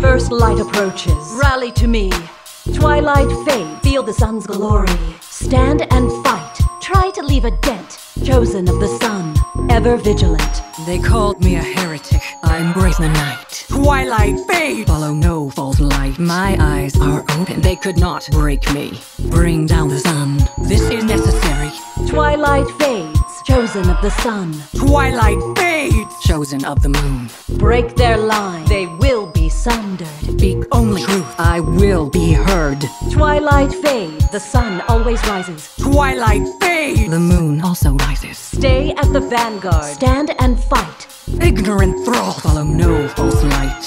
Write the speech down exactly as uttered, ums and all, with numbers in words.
First light approaches. Rally to me. Twilight fades. Feel the sun's glory. Stand and fight. Try to leave a dent. Chosen of the sun. Ever vigilant. They called me a heretic. I embrace the night. Twilight fades. Follow no false light. My eyes are open. They could not break me. Bring down the sun. This is necessary. Twilight fades. Chosen of the sun. Twilight fades. Chosen of the moon. Break their line. They will be sundered. Speak only truth. I will be heard. Twilight fades. The sun always rises. Twilight fades. The moon also rises. Stay at the vanguard. Stand and fight. Ignorant thrall. Follow no false light.